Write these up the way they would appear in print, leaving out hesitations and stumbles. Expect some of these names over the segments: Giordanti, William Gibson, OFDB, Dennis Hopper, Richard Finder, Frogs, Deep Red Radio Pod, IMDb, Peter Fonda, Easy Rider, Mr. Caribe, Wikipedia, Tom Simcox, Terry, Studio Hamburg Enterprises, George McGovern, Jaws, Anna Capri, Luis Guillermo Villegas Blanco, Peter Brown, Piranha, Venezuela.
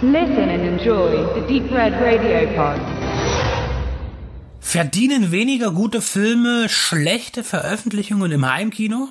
Listen and enjoy the Deep Red Radio Pod. Verdienen weniger gute Filme schlechte Veröffentlichungen im Heimkino?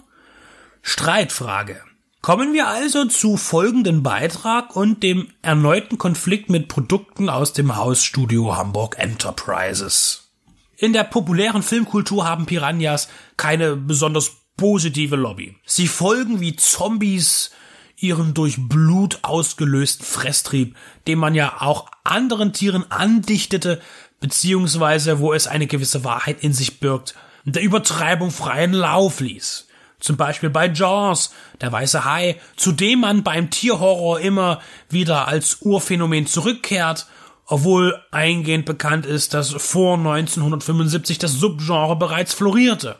Streitfrage. Kommen wir also zu folgendem Beitrag und dem erneuten Konflikt mit Produkten aus dem Haus Studio Hamburg Enterprises. In der populären Filmkultur haben Piranhas keine besonders positive Lobby. Sie folgen wie Zombies ihren durch Blut ausgelösten Fresstrieb, den man ja auch anderen Tieren andichtete, beziehungsweise wo es eine gewisse Wahrheit in sich birgt, der Übertreibung freien Lauf ließ. Zum Beispiel bei Jaws, der weiße Hai, zu dem man beim Tierhorror immer wieder als Urphänomen zurückkehrt, obwohl eingehend bekannt ist, dass vor 1975 das Subgenre bereits florierte.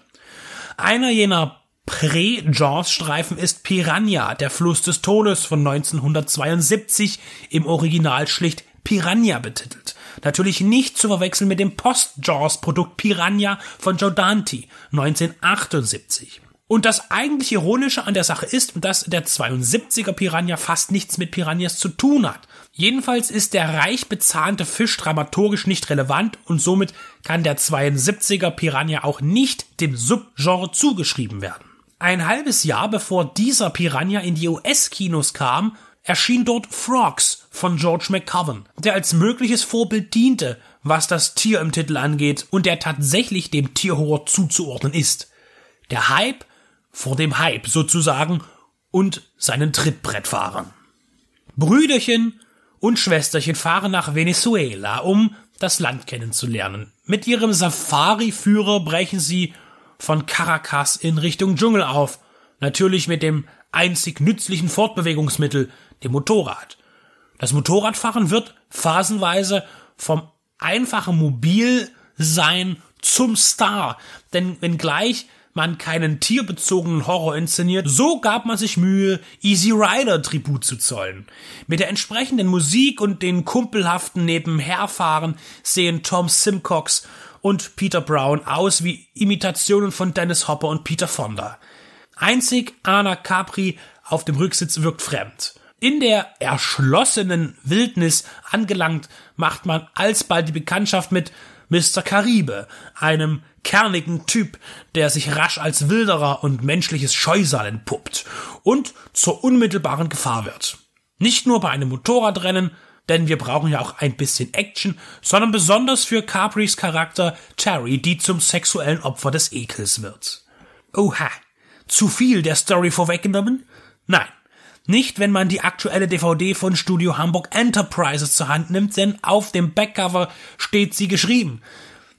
Einer jener Prä-Jaws-Streifen ist Piranha, der Fluss des Todes von 1972, im Original schlicht Piranha betitelt. Natürlich nicht zu verwechseln mit dem Post-Jaws-Produkt Piranha von Giordanti, 1978. Und das eigentlich Ironische an der Sache ist, dass der 72er Piranha fast nichts mit Piranhas zu tun hat. Jedenfalls ist der reich bezahnte Fisch dramaturgisch nicht relevant und somit kann der 72er Piranha auch nicht dem Subgenre zugeschrieben werden. Ein halbes Jahr bevor dieser Piranha in die US-Kinos kam, erschien dort Frogs von George McGovern, der als mögliches Vorbild diente, was das Tier im Titel angeht und der tatsächlich dem Tierhorror zuzuordnen ist. Der Hype vor dem Hype sozusagen und seinen Trittbrettfahrern. Brüderchen und Schwesterchen fahren nach Venezuela, um das Land kennenzulernen. Mit ihrem Safari-Führer brechen sie von Caracas in Richtung Dschungel auf, natürlich mit dem einzig nützlichen Fortbewegungsmittel, dem Motorrad. Das Motorradfahren wird phasenweise vom einfachen Mobilsein zum Star, denn wenngleich man keinen tierbezogenen Horror inszeniert, so gab man sich Mühe, Easy Rider Tribut zu zollen. Mit der entsprechenden Musik und den kumpelhaften Nebenherfahren sehen Tom Simcox und Peter Brown aus wie Imitationen von Dennis Hopper und Peter Fonda. Einzig Anna Capri auf dem Rücksitz wirkt fremd. In der erschlossenen Wildnis angelangt, macht man alsbald die Bekanntschaft mit Mr. Caribe, einem kernigen Typ, der sich rasch als Wilderer und menschliches Scheusal entpuppt und zur unmittelbaren Gefahr wird. Nicht nur bei einem Motorradrennen, denn wir brauchen ja auch ein bisschen Action, sondern besonders für Capris Charakter Terry, die zum sexuellen Opfer des Ekels wird. Oha, zu viel der Story vorweggenommen? Nein. Nicht, wenn man die aktuelle DVD von Studio Hamburg Enterprises zur Hand nimmt, denn auf dem Backcover steht sie geschrieben.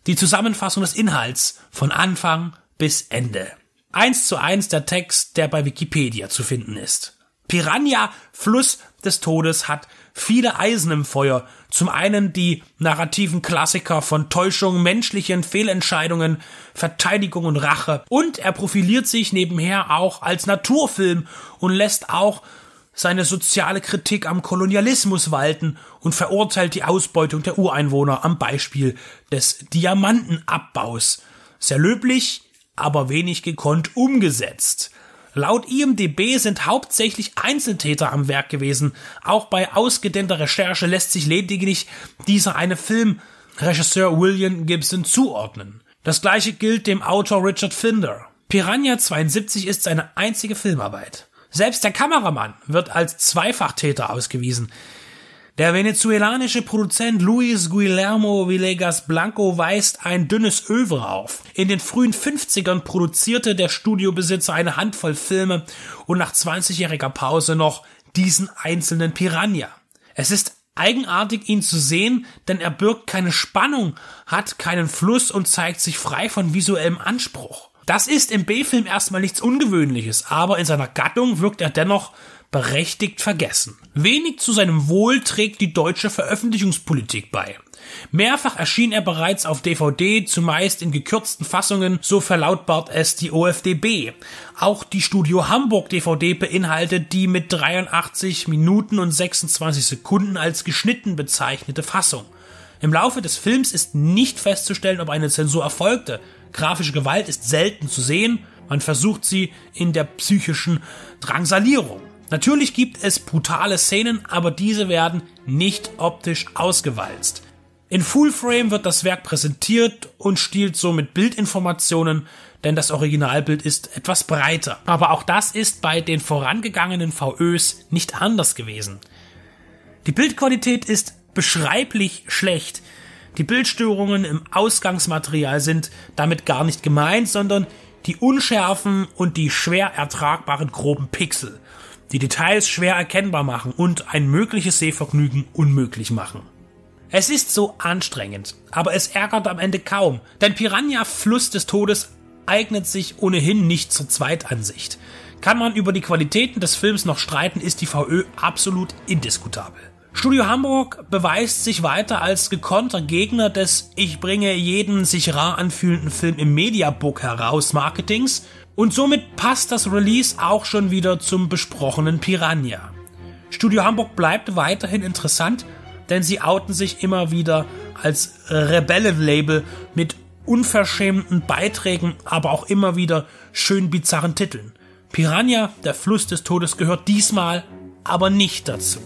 Die Zusammenfassung des Inhalts von Anfang bis Ende. 1:1 der Text, der bei Wikipedia zu finden ist. Piranha, Fluss des Todes, hat viele Eisen im Feuer. Zum einen die narrativen Klassiker von Täuschung, menschlichen Fehlentscheidungen, Verteidigung und Rache. Und er profiliert sich nebenher auch als Naturfilm und lässt auch seine soziale Kritik am Kolonialismus walten und verurteilt die Ausbeutung der Ureinwohner am Beispiel des Diamantenabbaus. Sehr löblich, aber wenig gekonnt umgesetzt. Laut IMDb sind hauptsächlich Einzeltäter am Werk gewesen. Auch bei ausgedehnter Recherche lässt sich lediglich dieser eine Filmregisseur William Gibson zuordnen. Das gleiche gilt dem Autor Richard Finder. Piranha 72 ist seine einzige Filmarbeit. Selbst der Kameramann wird als Zweifachtäter ausgewiesen. Der venezuelanische Produzent Luis Guillermo Villegas Blanco weist ein dünnes Œuvre auf. In den frühen 50ern produzierte der Studiobesitzer eine Handvoll Filme und nach 20-jähriger Pause noch diesen einzelnen Piranha. Es ist eigenartig, ihn zu sehen, denn er birgt keine Spannung, hat keinen Fluss und zeigt sich frei von visuellem Anspruch. Das ist im B-Film erstmal nichts Ungewöhnliches, aber in seiner Gattung wirkt er dennoch berechtigt vergessen. Wenig zu seinem Wohl trägt die deutsche Veröffentlichungspolitik bei. Mehrfach erschien er bereits auf DVD, zumeist in gekürzten Fassungen, so verlautbart es die OFDB. Auch die Studio Hamburg DVD beinhaltet die mit 83 Minuten und 26 Sekunden als geschnitten bezeichnete Fassung. Im Laufe des Films ist nicht festzustellen, ob eine Zensur erfolgte. Grafische Gewalt ist selten zu sehen, man versucht sie in der psychischen Drangsalierung. Natürlich gibt es brutale Szenen, aber diese werden nicht optisch ausgewalzt. In Fullframe wird das Werk präsentiert und stiehlt somit Bildinformationen, denn das Originalbild ist etwas breiter. Aber auch das ist bei den vorangegangenen VÖs nicht anders gewesen. Die Bildqualität ist beschreiblich schlecht. Die Bildstörungen im Ausgangsmaterial sind damit gar nicht gemeint, sondern die Unschärfen und die schwer ertragbaren groben Pixel, die Details schwer erkennbar machen und ein mögliches Sehvergnügen unmöglich machen. Es ist so anstrengend, aber es ärgert am Ende kaum, denn Piranha Fluss des Todes eignet sich ohnehin nicht zur Zweitansicht. Kann man über die Qualitäten des Films noch streiten, ist die VÖ absolut indiskutabel. Studio Hamburg beweist sich weiter als gekonter Gegner des „Ich bringe jeden sich rar anfühlenden Film im Mediabook heraus" Marketings, und somit passt das Release auch schon wieder zum besprochenen Piranha. Studio Hamburg bleibt weiterhin interessant, denn sie outen sich immer wieder als Rebellenlabel mit unverschämten Beiträgen, aber auch immer wieder schön bizarren Titeln. Piranha, der Fluss des Todes, gehört diesmal aber nicht dazu.